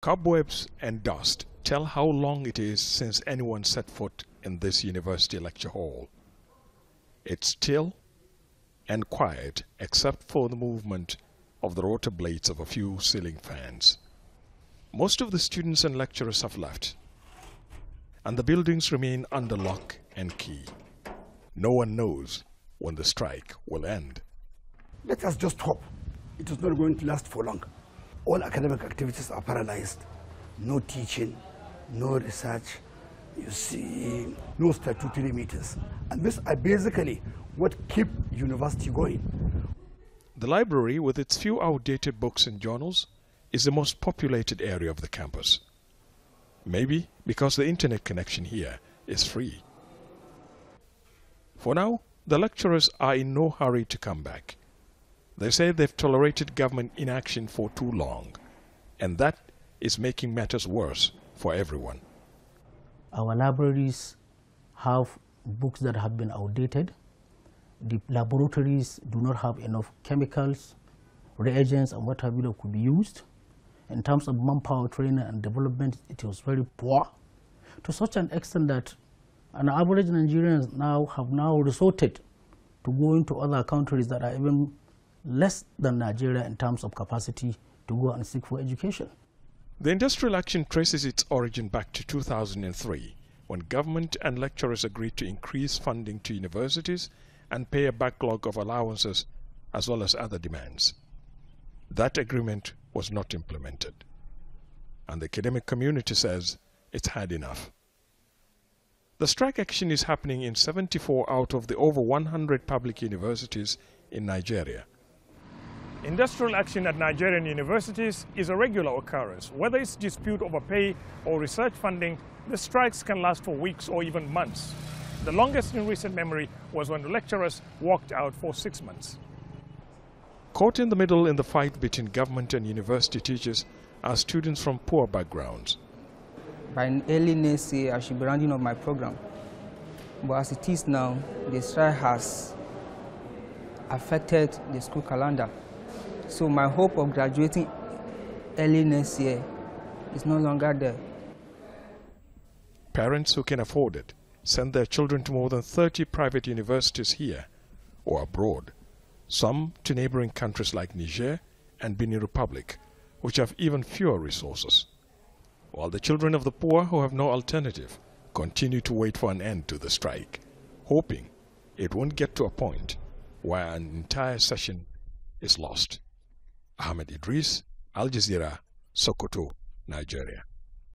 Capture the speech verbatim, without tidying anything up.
Cobwebs and dust tell how long it is since anyone set foot in this university lecture hall. It's still and quiet except for the movement of the rotor blades of a few ceiling fans. Most of the students and lecturers have left, and the buildings remain under lock and key. No one knows when the strike will end. Let us just hope it is not going to last for long. All academic activities are paralyzed. No teaching, no research, you see, no statutory meetings. And these are basically what keep university going. The library, with its few outdated books and journals, is the most populated area of the campus. Maybe because the internet connection here is free. For now, the lecturers are in no hurry to come back. They say they've tolerated government inaction for too long, and that is making matters worse for everyone. Our libraries have books that have been outdated. The laboratories do not have enough chemicals, reagents, and what have you that could be used. In terms of manpower training and development, it was very poor, to such an extent that an average Nigerians now have now resorted to going to other countries that are even less than Nigeria in terms of capacity to go and seek for education. The industrial action traces its origin back to two thousand three, when government and lecturers agreed to increase funding to universities and pay a backlog of allowances as well as other demands. That agreement was not implemented, and the academic community says it's had enough. The strike action is happening in seventy-four out of the over one hundred public universities in Nigeria. Industrial action at Nigerian universities is a regular occurrence. Whether it's dispute over pay or research funding, the strikes can last for weeks or even months. The longest in recent memory was when the lecturers walked out for six months. Caught in the middle in the fight between government and university teachers are students from poor backgrounds. By early next year, I should be rounding up my program. But as it is now, the strike has affected the school calendar. So my hope of graduating early next year is no longer there. Parents who can afford it send their children to more than thirty private universities here or abroad, some to neighboring countries like Niger and Benin Republic, which have even fewer resources, while the children of the poor who have no alternative continue to wait for an end to the strike, hoping it won't get to a point where an entire session is lost. Ahmed Idris, Al Jazeera, Sokoto, Nigeria.